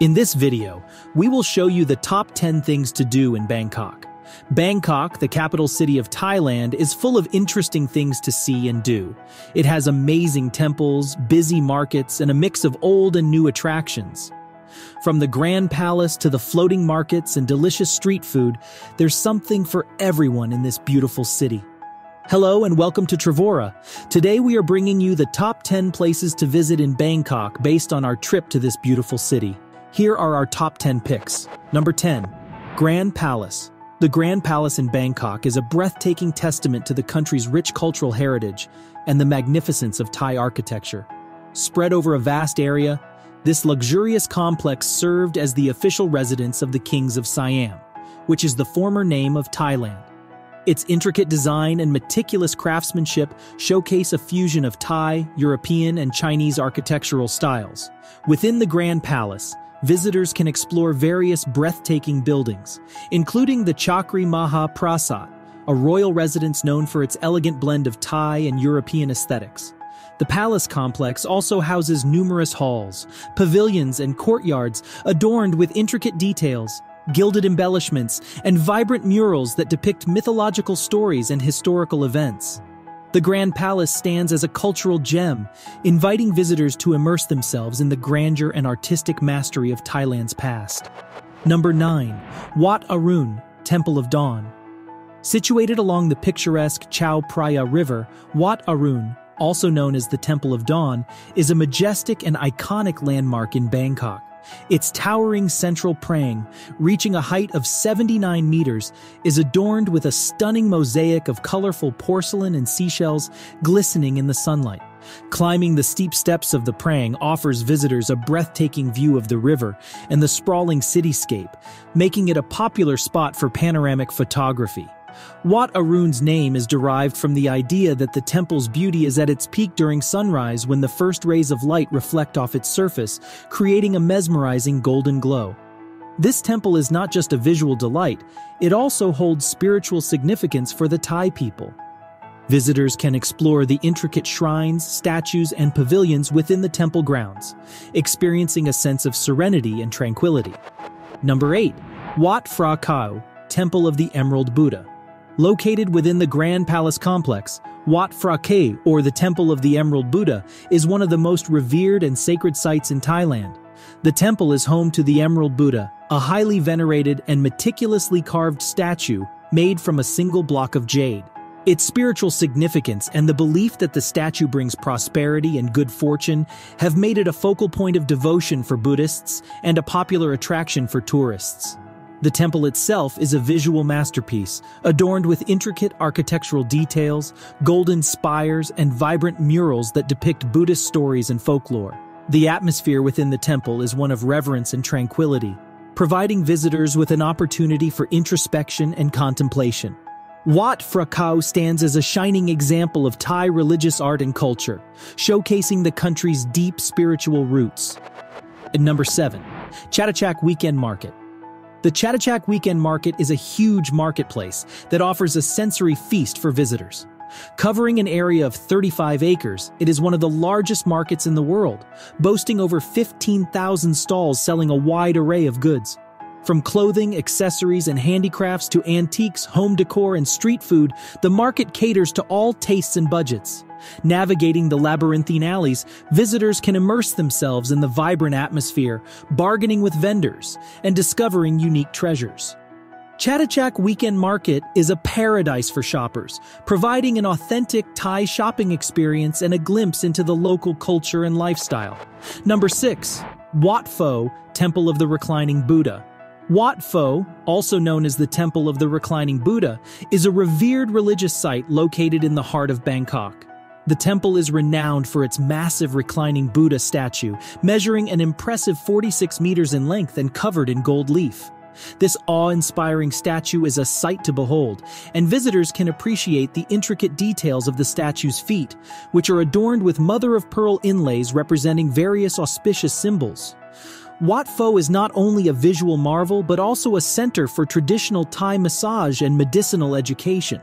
In this video, we will show you the top 10 things to do in Bangkok. Bangkok, the capital city of Thailand, is full of interesting things to see and do. It has amazing temples, busy markets, and a mix of old and new attractions. From the Grand Palace to the floating markets and delicious street food, there's something for everyone in this beautiful city. Hello and welcome to Travora. Today we are bringing you the top 10 places to visit in Bangkok based on our trip to this beautiful city. Here are our top 10 picks. Number 10. Grand Palace. The Grand Palace in Bangkok is a breathtaking testament to the country's rich cultural heritage and the magnificence of Thai architecture. Spread over a vast area, this luxurious complex served as the official residence of the Kings of Siam, which is the former name of Thailand. Its intricate design and meticulous craftsmanship showcase a fusion of Thai, European, and Chinese architectural styles. Within the Grand Palace, visitors can explore various breathtaking buildings, including the Chakri Maha Prasat, a royal residence known for its elegant blend of Thai and European aesthetics. The palace complex also houses numerous halls, pavilions, and courtyards adorned with intricate details, gilded embellishments, and vibrant murals that depict mythological stories and historical events. The Grand Palace stands as a cultural gem, inviting visitors to immerse themselves in the grandeur and artistic mastery of Thailand's past. Number 9. Wat Arun, Temple of Dawn. Situated along the picturesque Chao Phraya River, Wat Arun, also known as the Temple of Dawn, is a majestic and iconic landmark in Bangkok. Its towering central prang, reaching a height of 79 meters, is adorned with a stunning mosaic of colorful porcelain and seashells glistening in the sunlight. Climbing the steep steps of the prang offers visitors a breathtaking view of the river and the sprawling cityscape, making it a popular spot for panoramic photography. Wat Arun's name is derived from the idea that the temple's beauty is at its peak during sunrise when the first rays of light reflect off its surface, creating a mesmerizing golden glow. This temple is not just a visual delight, it also holds spiritual significance for the Thai people. Visitors can explore the intricate shrines, statues, and pavilions within the temple grounds, experiencing a sense of serenity and tranquility. Number 8. Wat Phra Kaew, Temple of the Emerald Buddha. Located within the Grand Palace complex, Wat Phra Kaew, or the Temple of the Emerald Buddha, is one of the most revered and sacred sites in Thailand. The temple is home to the Emerald Buddha, a highly venerated and meticulously carved statue made from a single block of jade. Its spiritual significance and the belief that the statue brings prosperity and good fortune have made it a focal point of devotion for Buddhists and a popular attraction for tourists. The temple itself is a visual masterpiece, adorned with intricate architectural details, golden spires, and vibrant murals that depict Buddhist stories and folklore. The atmosphere within the temple is one of reverence and tranquility, providing visitors with an opportunity for introspection and contemplation. Wat Phra Kaew stands as a shining example of Thai religious art and culture, showcasing the country's deep spiritual roots. And number 7. Chatuchak Weekend Market. The Chatuchak Weekend Market is a huge marketplace that offers a sensory feast for visitors. Covering an area of 35 acres, it is one of the largest markets in the world, boasting over 15,000 stalls selling a wide array of goods. From clothing, accessories, and handicrafts to antiques, home decor, and street food, the market caters to all tastes and budgets. Navigating the labyrinthine alleys, visitors can immerse themselves in the vibrant atmosphere, bargaining with vendors, and discovering unique treasures. Chatuchak Weekend Market is a paradise for shoppers, providing an authentic Thai shopping experience and a glimpse into the local culture and lifestyle. Number 6. Wat Pho, Temple of the Reclining Buddha. Wat Pho, also known as the Temple of the Reclining Buddha, is a revered religious site located in the heart of Bangkok. The temple is renowned for its massive reclining Buddha statue, measuring an impressive 46 meters in length and covered in gold leaf. This awe-inspiring statue is a sight to behold, and visitors can appreciate the intricate details of the statue's feet, which are adorned with mother-of-pearl inlays representing various auspicious symbols. Wat Pho is not only a visual marvel but also a center for traditional Thai massage and medicinal education.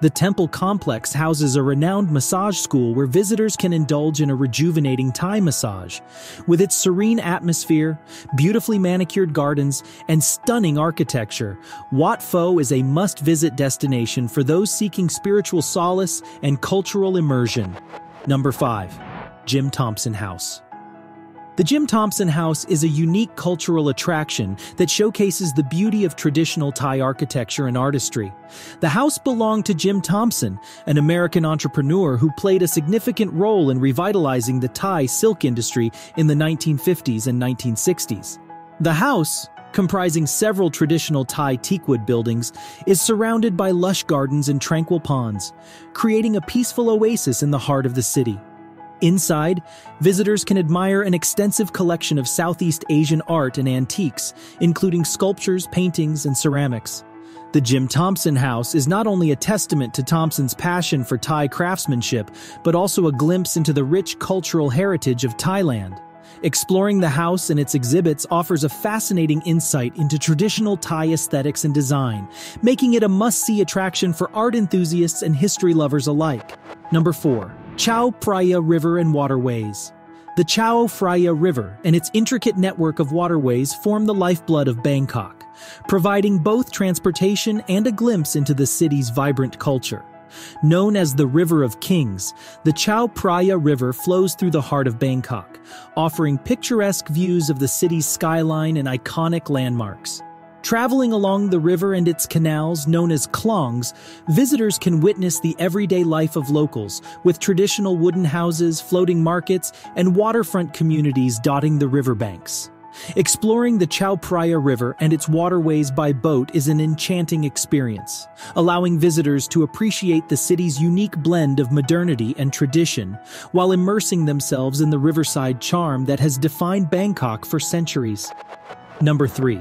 The temple complex houses a renowned massage school where visitors can indulge in a rejuvenating Thai massage. With its serene atmosphere, beautifully manicured gardens, and stunning architecture, Wat Pho is a must-visit destination for those seeking spiritual solace and cultural immersion. Number 5. Jim Thompson House. The Jim Thompson House is a unique cultural attraction that showcases the beauty of traditional Thai architecture and artistry. The house belonged to Jim Thompson, an American entrepreneur who played a significant role in revitalizing the Thai silk industry in the 1950s and 1960s. The house, comprising several traditional Thai teakwood buildings, is surrounded by lush gardens and tranquil ponds, creating a peaceful oasis in the heart of the city. Inside, visitors can admire an extensive collection of Southeast Asian art and antiques, including sculptures, paintings, and ceramics. The Jim Thompson House is not only a testament to Thompson's passion for Thai craftsmanship, but also a glimpse into the rich cultural heritage of Thailand. Exploring the house and its exhibits offers a fascinating insight into traditional Thai aesthetics and design, making it a must-see attraction for art enthusiasts and history lovers alike. Number 4. Chao Phraya River and Waterways. The Chao Phraya River and its intricate network of waterways form the lifeblood of Bangkok, providing both transportation and a glimpse into the city's vibrant culture. Known as the River of Kings, the Chao Phraya River flows through the heart of Bangkok, offering picturesque views of the city's skyline and iconic landmarks. Traveling along the river and its canals, known as klongs, visitors can witness the everyday life of locals, with traditional wooden houses, floating markets, and waterfront communities dotting the riverbanks. Exploring the Chao Phraya River and its waterways by boat is an enchanting experience, allowing visitors to appreciate the city's unique blend of modernity and tradition, while immersing themselves in the riverside charm that has defined Bangkok for centuries. Number 3.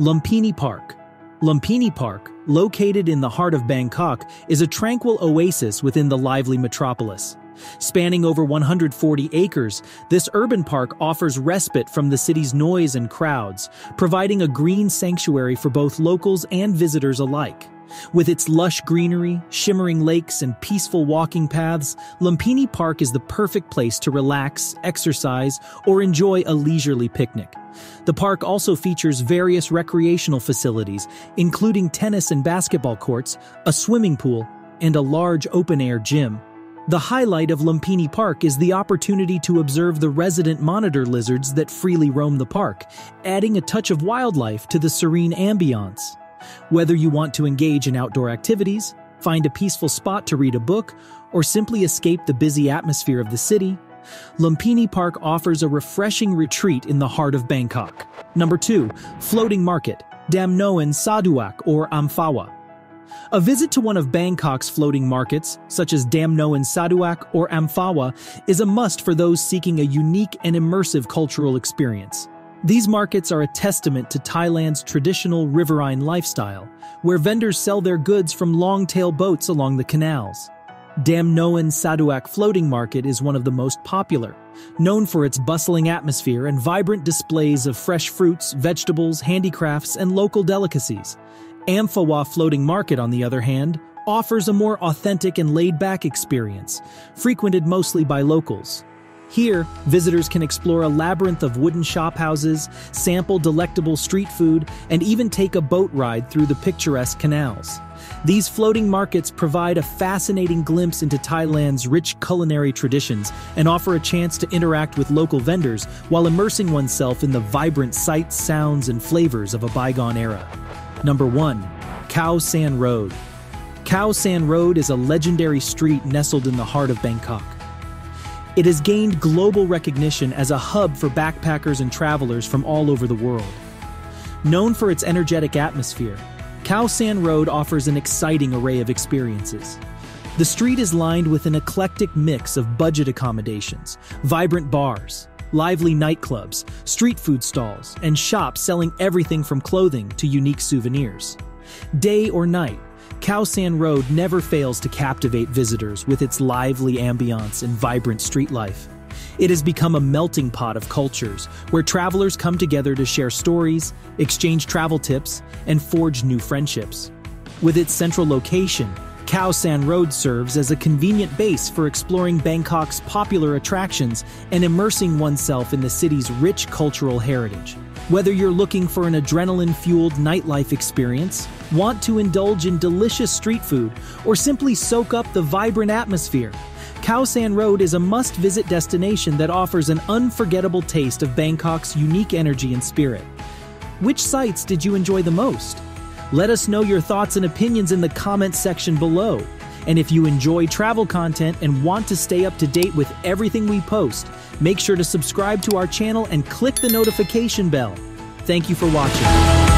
Lumpini Park. Lumpini Park, located in the heart of Bangkok, is a tranquil oasis within the lively metropolis. Spanning over 140 acres, this urban park offers respite from the city's noise and crowds, providing a green sanctuary for both locals and visitors alike. With its lush greenery, shimmering lakes, and peaceful walking paths, Lumpini Park is the perfect place to relax, exercise, or enjoy a leisurely picnic. The park also features various recreational facilities, including tennis and basketball courts, a swimming pool, and a large open-air gym. The highlight of Lumpini Park is the opportunity to observe the resident monitor lizards that freely roam the park, adding a touch of wildlife to the serene ambiance. Whether you want to engage in outdoor activities, find a peaceful spot to read a book, or simply escape the busy atmosphere of the city, Lumpini Park offers a refreshing retreat in the heart of Bangkok. Number 2. Floating Market, Damnoen Saduak or Amphawa. A visit to one of Bangkok's floating markets, such as Damnoen Saduak or Amphawa, is a must for those seeking a unique and immersive cultural experience. These markets are a testament to Thailand's traditional riverine lifestyle, where vendors sell their goods from long-tail boats along the canals. Damnoen Saduak Floating Market is one of the most popular, known for its bustling atmosphere and vibrant displays of fresh fruits, vegetables, handicrafts, and local delicacies. Amphawa Floating Market, on the other hand, offers a more authentic and laid-back experience, frequented mostly by locals. Here, visitors can explore a labyrinth of wooden shop houses, sample delectable street food, and even take a boat ride through the picturesque canals. These floating markets provide a fascinating glimpse into Thailand's rich culinary traditions and offer a chance to interact with local vendors while immersing oneself in the vibrant sights, sounds, and flavors of a bygone era. Number 1. Khao San Road. Khao San Road is a legendary street nestled in the heart of Bangkok. It has gained global recognition as a hub for backpackers and travelers from all over the world. Known for its energetic atmosphere, Khao San Road offers an exciting array of experiences. The street is lined with an eclectic mix of budget accommodations, vibrant bars, lively nightclubs, street food stalls, and shops selling everything from clothing to unique souvenirs. Day or night, Khao San Road never fails to captivate visitors with its lively ambiance and vibrant street life. It has become a melting pot of cultures, where travelers come together to share stories, exchange travel tips, and forge new friendships. With its central location, Khao San Road serves as a convenient base for exploring Bangkok's popular attractions and immersing oneself in the city's rich cultural heritage. Whether you're looking for an adrenaline-fueled nightlife experience, want to indulge in delicious street food, or simply soak up the vibrant atmosphere, Khao San Road is a must-visit destination that offers an unforgettable taste of Bangkok's unique energy and spirit. Which sites did you enjoy the most? Let us know your thoughts and opinions in the comments section below. And if you enjoy travel content and want to stay up to date with everything we post, make sure to subscribe to our channel and click the notification bell. Thank you for watching.